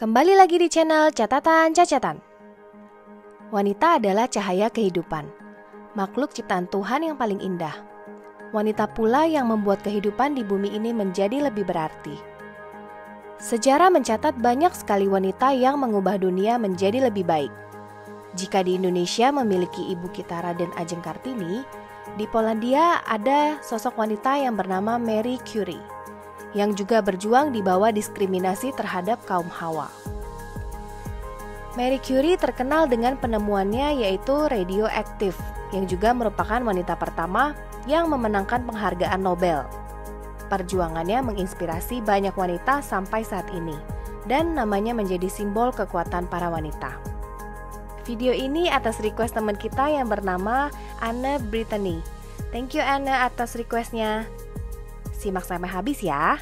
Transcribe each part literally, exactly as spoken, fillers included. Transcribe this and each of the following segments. Kembali lagi di channel Catatan Cacatan. Wanita adalah cahaya kehidupan, makhluk ciptaan Tuhan yang paling indah. Wanita pula yang membuat kehidupan di bumi ini menjadi lebih berarti. Sejarah mencatat banyak sekali wanita yang mengubah dunia menjadi lebih baik. Jika di Indonesia memiliki ibu kita Raden Ajeng Kartini, di Polandia ada sosok wanita yang bernama Marie Curie, yang juga berjuang di bawah diskriminasi terhadap kaum Hawa. Marie Curie terkenal dengan penemuannya yaitu radioaktif, yang juga merupakan wanita pertama yang memenangkan penghargaan Nobel. Perjuangannya menginspirasi banyak wanita sampai saat ini, dan namanya menjadi simbol kekuatan para wanita. Video ini atas request teman kita yang bernama Anna Brittany. Thank you Anna atas requestnya. Simak sampai habis ya.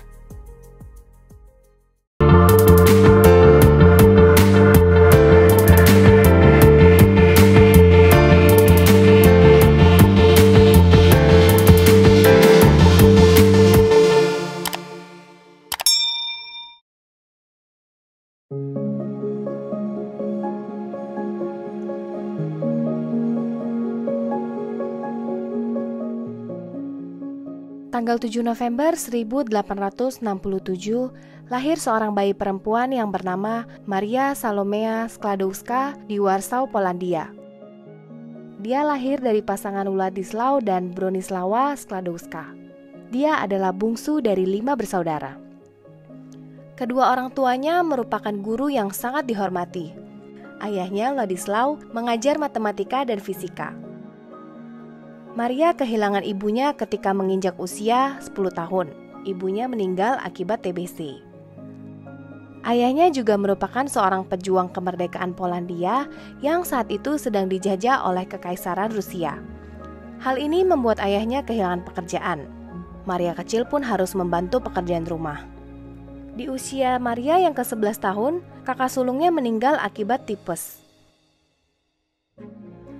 Tanggal tujuh November seribu delapan ratus enam puluh tujuh, lahir seorang bayi perempuan yang bernama Maria Salomea Skłodowska di Warsaw, Polandia. Dia lahir dari pasangan Władysław dan Bronisława Skłodowska. Dia adalah bungsu dari lima bersaudara. Kedua orang tuanya merupakan guru yang sangat dihormati. Ayahnya, Władysław, mengajar matematika dan fisika. Maria kehilangan ibunya ketika menginjak usia sepuluh tahun. Ibunya meninggal akibat T B C. Ayahnya juga merupakan seorang pejuang kemerdekaan Polandia yang saat itu sedang dijajah oleh Kekaisaran Rusia. Hal ini membuat ayahnya kehilangan pekerjaan. Maria kecil pun harus membantu pekerjaan rumah. Di usia Maria yang ke sebelas tahun, kakak sulungnya meninggal akibat tipes.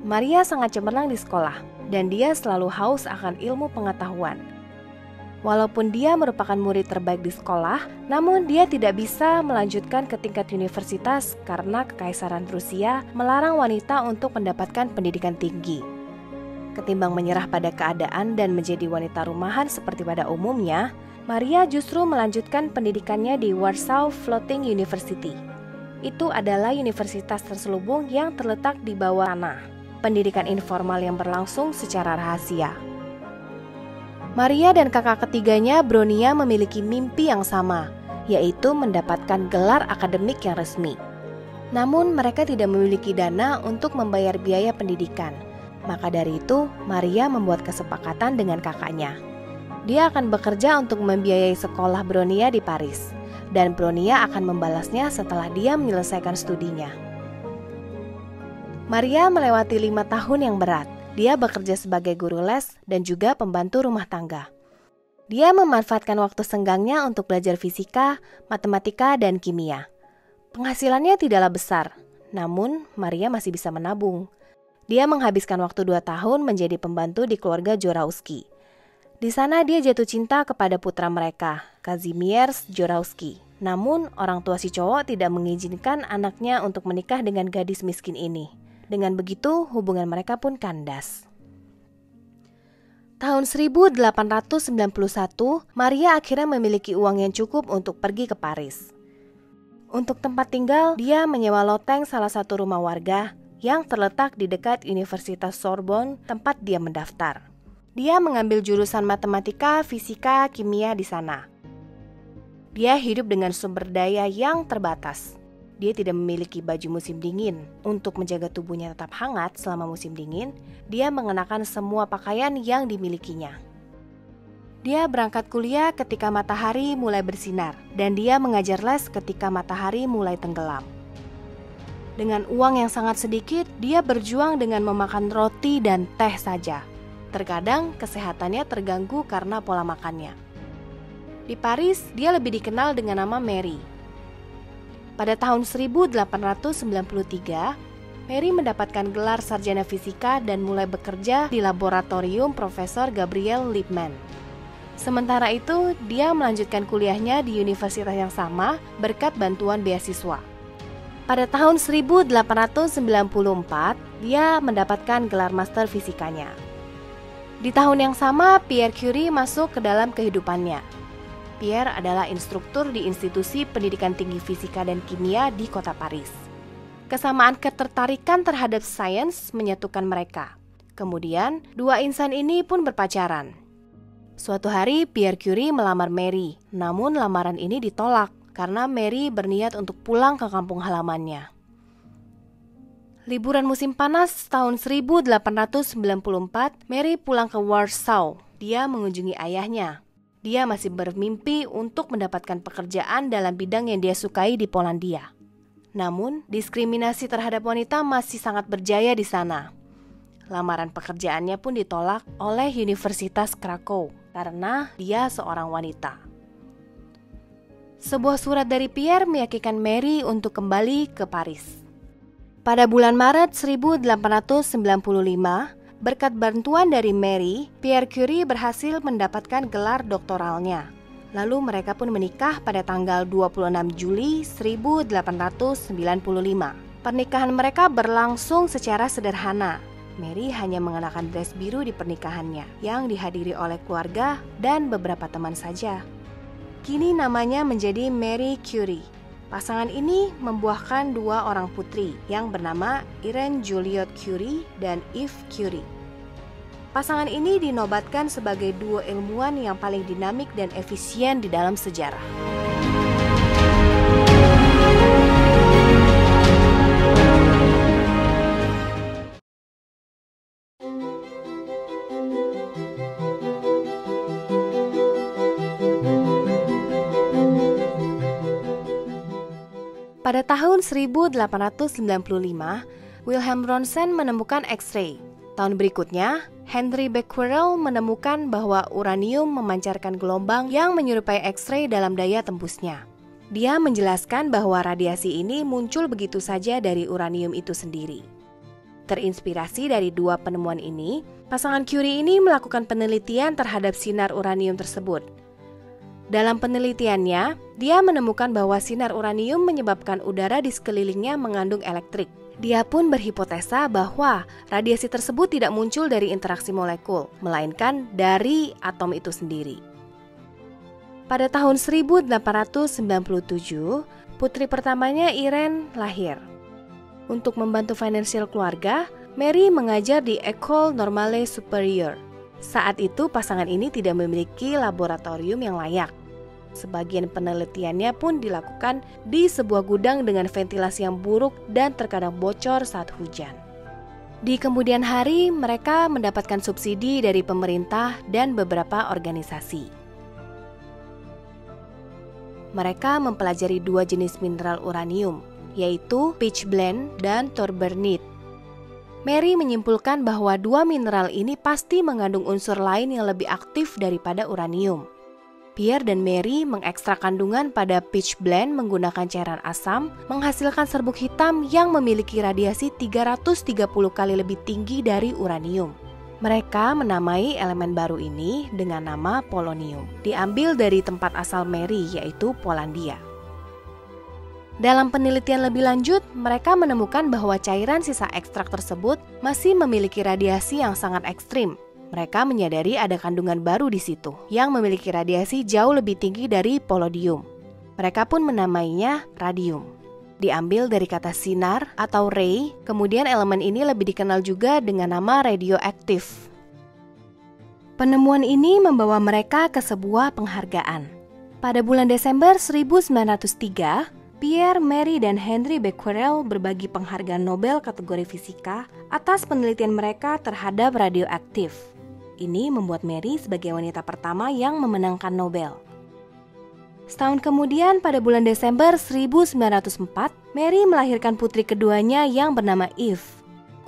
Maria sangat cemerlang di sekolah, dan dia selalu haus akan ilmu pengetahuan. Walaupun dia merupakan murid terbaik di sekolah, namun dia tidak bisa melanjutkan ke tingkat universitas karena Kekaisaran Rusia melarang wanita untuk mendapatkan pendidikan tinggi. Ketimbang menyerah pada keadaan dan menjadi wanita rumahan seperti pada umumnya, Maria justru melanjutkan pendidikannya di Warsaw Floating University. Itu adalah universitas terselubung yang terletak di bawah tanah. Pendidikan informal yang berlangsung secara rahasia. Maria dan kakak ketiganya Bronia memiliki mimpi yang sama, yaitu mendapatkan gelar akademik yang resmi. Namun mereka tidak memiliki dana untuk membayar biaya pendidikan. Maka dari itu Maria membuat kesepakatan dengan kakaknya. Dia akan bekerja untuk membiayai sekolah Bronia di Paris, dan Bronia akan membalasnya setelah dia menyelesaikan studinya. Maria melewati lima tahun yang berat. Dia bekerja sebagai guru les dan juga pembantu rumah tangga. Dia memanfaatkan waktu senggangnya untuk belajar fisika, matematika, dan kimia. Penghasilannya tidaklah besar, namun Maria masih bisa menabung. Dia menghabiskan waktu dua tahun menjadi pembantu di keluarga Żorawski. Di sana dia jatuh cinta kepada putra mereka, Kazimierz Żorawski. Namun orang tua si cowok tidak mengizinkan anaknya untuk menikah dengan gadis miskin ini. Dengan begitu, hubungan mereka pun kandas. Tahun seribu delapan ratus sembilan puluh satu, Maria akhirnya memiliki uang yang cukup untuk pergi ke Paris. Untuk tempat tinggal, dia menyewa loteng salah satu rumah warga yang terletak di dekat Universitas Sorbonne, tempat dia mendaftar. Dia mengambil jurusan matematika, fisika, kimia di sana. Dia hidup dengan sumber daya yang terbatas. Dia tidak memiliki baju musim dingin. Untuk menjaga tubuhnya tetap hangat selama musim dingin, dia mengenakan semua pakaian yang dimilikinya. Dia berangkat kuliah ketika matahari mulai bersinar, dan dia mengajar les ketika matahari mulai tenggelam. Dengan uang yang sangat sedikit, dia berjuang dengan memakan roti dan teh saja. Terkadang kesehatannya terganggu karena pola makannya. Di Paris, dia lebih dikenal dengan nama Marie. Pada tahun seribu delapan ratus sembilan puluh tiga, Marie mendapatkan gelar sarjana fisika dan mulai bekerja di laboratorium Profesor Gabriel Lippmann. Sementara itu, dia melanjutkan kuliahnya di universitas yang sama berkat bantuan beasiswa. Pada tahun seribu delapan ratus sembilan puluh empat, dia mendapatkan gelar master fisikanya. Di tahun yang sama, Pierre Curie masuk ke dalam kehidupannya. Pierre adalah instruktur di institusi pendidikan tinggi fisika dan kimia di kota Paris. Kesamaan ketertarikan terhadap sains menyatukan mereka. Kemudian, dua insan ini pun berpacaran. Suatu hari, Pierre Curie melamar Marie, namun lamaran ini ditolak karena Marie berniat untuk pulang ke kampung halamannya. Liburan musim panas tahun seribu delapan ratus sembilan puluh empat, Marie pulang ke Warsaw. Dia mengunjungi ayahnya. Dia masih bermimpi untuk mendapatkan pekerjaan dalam bidang yang dia sukai di Polandia. Namun, diskriminasi terhadap wanita masih sangat berjaya di sana. Lamaran pekerjaannya pun ditolak oleh Universitas Krakow karena dia seorang wanita. Sebuah surat dari Pierre meyakinkan Marie untuk kembali ke Paris. Pada bulan Maret seribu delapan ratus sembilan puluh lima, berkat bantuan dari Marie, Pierre Curie berhasil mendapatkan gelar doktoralnya. Lalu mereka pun menikah pada tanggal dua puluh enam Juli seribu delapan ratus sembilan puluh lima. Pernikahan mereka berlangsung secara sederhana. Marie hanya mengenakan dress biru di pernikahannya yang dihadiri oleh keluarga dan beberapa teman saja. Kini namanya menjadi Marie Curie. Pasangan ini membuahkan dua orang putri yang bernama Irène Joliot-Curie dan Eve Curie. Pasangan ini dinobatkan sebagai duo ilmuwan yang paling dinamik dan efisien di dalam sejarah. Pada tahun seribu delapan ratus sembilan puluh lima, Wilhelm Roentgen menemukan X-ray. Tahun berikutnya, Henry Becquerel menemukan bahwa uranium memancarkan gelombang yang menyerupai X-ray dalam daya tembusnya. Dia menjelaskan bahwa radiasi ini muncul begitu saja dari uranium itu sendiri. Terinspirasi dari dua penemuan ini, pasangan Curie ini melakukan penelitian terhadap sinar uranium tersebut. Dalam penelitiannya, dia menemukan bahwa sinar uranium menyebabkan udara di sekelilingnya mengandung elektrik. Dia pun berhipotesa bahwa radiasi tersebut tidak muncul dari interaksi molekul, melainkan dari atom itu sendiri. Pada tahun seribu delapan ratus sembilan puluh tujuh, putri pertamanya Irène lahir. Untuk membantu finansial keluarga, Marie mengajar di Ecole Normale Supérieure. Saat itu pasangan ini tidak memiliki laboratorium yang layak. Sebagian penelitiannya pun dilakukan di sebuah gudang dengan ventilasi yang buruk dan terkadang bocor saat hujan. Di kemudian hari, mereka mendapatkan subsidi dari pemerintah dan beberapa organisasi. Mereka mempelajari dua jenis mineral uranium, yaitu pitchblende dan torbernite. Marie menyimpulkan bahwa dua mineral ini pasti mengandung unsur lain yang lebih aktif daripada uranium. Pierre dan Marie mengekstrak kandungan pada pitchblende menggunakan cairan asam, menghasilkan serbuk hitam yang memiliki radiasi tiga ratus tiga puluh kali lebih tinggi dari uranium. Mereka menamai elemen baru ini dengan nama polonium, diambil dari tempat asal Marie yaitu Polandia. Dalam penelitian lebih lanjut, mereka menemukan bahwa cairan sisa ekstrak tersebut masih memiliki radiasi yang sangat ekstrim. Mereka menyadari ada kandungan baru di situ yang memiliki radiasi jauh lebih tinggi dari polonium. Mereka pun menamainya radium. Diambil dari kata sinar atau ray, kemudian elemen ini lebih dikenal juga dengan nama radioaktif. Penemuan ini membawa mereka ke sebuah penghargaan. Pada bulan Desember seribu sembilan ratus tiga, Pierre, Marie, dan Henry Becquerel berbagi penghargaan Nobel kategori fisika atas penelitian mereka terhadap radioaktif. Ini membuat Marie sebagai wanita pertama yang memenangkan Nobel. Setahun kemudian, pada bulan Desember seribu sembilan ratus empat, Marie melahirkan putri keduanya yang bernama Eve.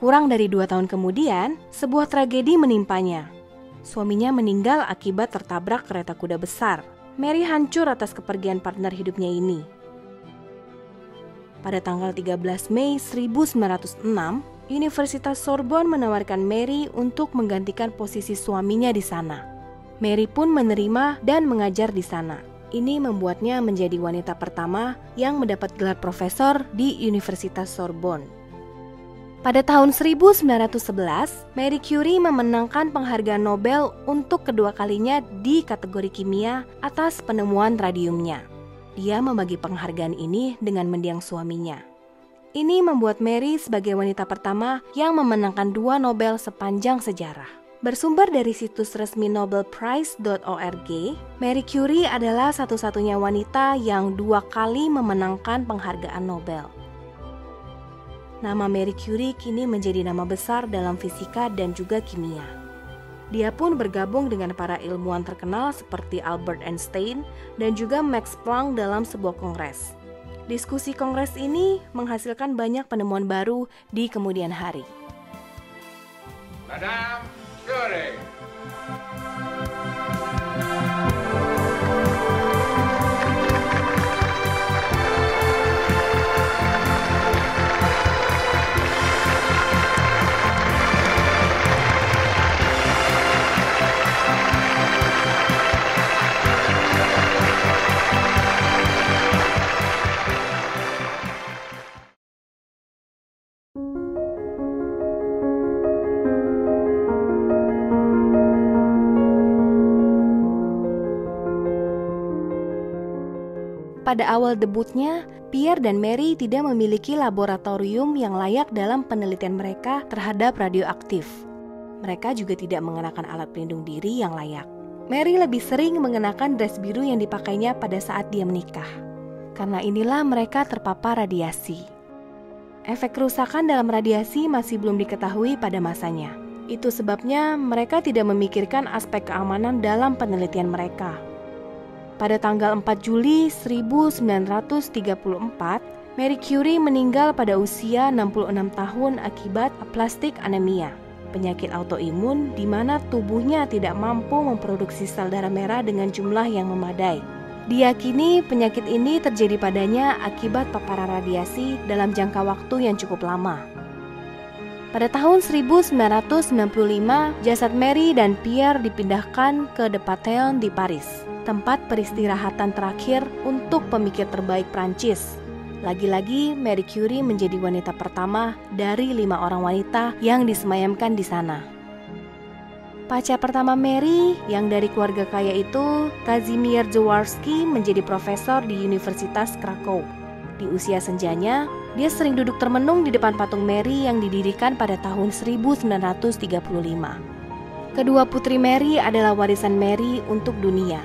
Kurang dari dua tahun kemudian, sebuah tragedi menimpanya. Suaminya meninggal akibat tertabrak kereta kuda besar. Marie hancur atas kepergian partner hidupnya ini. Pada tanggal tiga belas Mei seribu sembilan ratus enam, Universitas Sorbonne menawarkan Marie untuk menggantikan posisi suaminya di sana. Mary pun menerima dan mengajar di sana. Ini membuatnya menjadi wanita pertama yang mendapat gelar profesor di Universitas Sorbonne. Pada tahun seribu sembilan ratus sebelas, Marie Curie memenangkan penghargaan Nobel untuk kedua kalinya di kategori kimia atas penemuan radiumnya. Dia membagi penghargaan ini dengan mendiang suaminya. Ini membuat Marie sebagai wanita pertama yang memenangkan dua Nobel sepanjang sejarah. Bersumber dari situs resmi nobelprize dot org, Marie Curie adalah satu-satunya wanita yang dua kali memenangkan penghargaan Nobel. Nama Marie Curie kini menjadi nama besar dalam fisika dan juga kimia. Dia pun bergabung dengan para ilmuwan terkenal seperti Albert Einstein dan juga Max Planck dalam sebuah kongres. Diskusi kongres ini menghasilkan banyak penemuan baru di kemudian hari. Madame Curie. Pada awal debutnya, Pierre dan Marie tidak memiliki laboratorium yang layak dalam penelitian mereka terhadap radioaktif. Mereka juga tidak mengenakan alat pelindung diri yang layak. Marie lebih sering mengenakan dress biru yang dipakainya pada saat dia menikah. Karena inilah mereka terpapar radiasi. Efek kerusakan dalam radiasi masih belum diketahui pada masanya. Itu sebabnya mereka tidak memikirkan aspek keamanan dalam penelitian mereka. Pada tanggal empat Juli seribu sembilan ratus tiga puluh empat, Marie Curie meninggal pada usia enam puluh enam tahun akibat aplastik anemia, penyakit autoimun di mana tubuhnya tidak mampu memproduksi sel darah merah dengan jumlah yang memadai. Diyakini penyakit ini terjadi padanya akibat paparan radiasi dalam jangka waktu yang cukup lama. Pada tahun seribu sembilan ratus sembilan puluh lima, jasad Marie dan Pierre dipindahkan ke The Panthéon di Paris, tempat peristirahatan terakhir untuk pemikir terbaik Prancis. Lagi-lagi, Marie Curie menjadi wanita pertama dari lima orang wanita yang disemayamkan di sana. Pacar pertama Marie yang dari keluarga kaya itu, Kazimierz Żorawski, menjadi profesor di Universitas Krakow. Di usia senjanya, dia sering duduk termenung di depan patung Marie yang didirikan pada tahun seribu sembilan ratus tiga puluh lima. Kedua putri Marie adalah warisan Marie untuk dunia.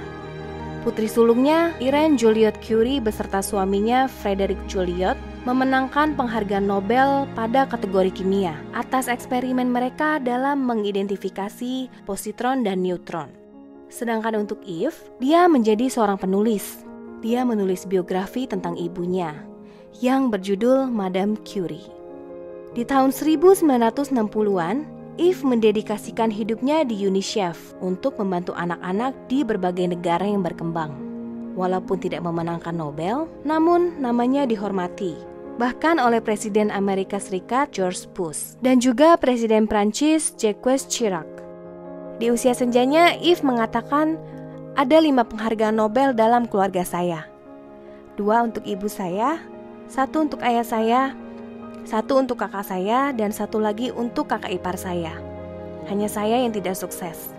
Putri sulungnya, Irène Joliot-Curie beserta suaminya, Frederic Joliot, memenangkan penghargaan Nobel pada kategori kimia atas eksperimen mereka dalam mengidentifikasi positron dan neutron. Sedangkan untuk Eve, dia menjadi seorang penulis. Dia menulis biografi tentang ibunya yang berjudul Madame Curie. Di tahun seribu sembilan ratus enam puluhan, Eve mendedikasikan hidupnya di UNICEF untuk membantu anak-anak di berbagai negara yang berkembang. Walaupun tidak memenangkan Nobel, namun namanya dihormati, bahkan oleh Presiden Amerika Serikat George Bush dan juga Presiden Prancis Jacques Chirac. Di usia senjanya, Eve mengatakan, "Ada lima penghargaan Nobel dalam keluarga saya. Dua untuk ibu saya, satu untuk ayah saya, satu untuk kakak saya, dan satu lagi untuk kakak ipar saya. Hanya saya yang tidak sukses."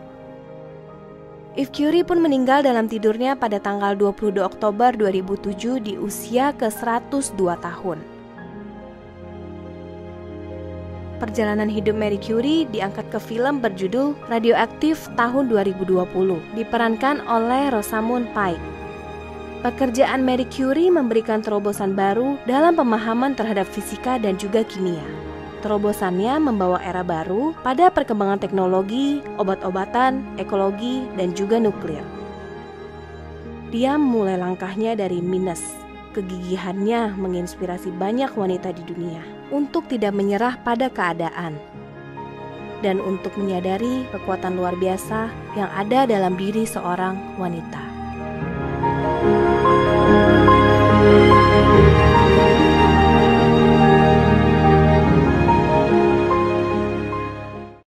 Eve Curie pun meninggal dalam tidurnya pada tanggal dua puluh dua Oktober dua ribu tujuh di usia ke seratus dua tahun. Perjalanan hidup Marie Curie diangkat ke film berjudul Radioaktif tahun dua ribu dua puluh, diperankan oleh Rosamund Pike. Pekerjaan Marie Curie memberikan terobosan baru dalam pemahaman terhadap fisika dan juga kimia. Terobosannya membawa era baru pada perkembangan teknologi, obat-obatan, ekologi, dan juga nuklir. Dia mulai langkahnya dari minus. Kegigihannya menginspirasi banyak wanita di dunia untuk tidak menyerah pada keadaan dan untuk menyadari kekuatan luar biasa yang ada dalam diri seorang wanita.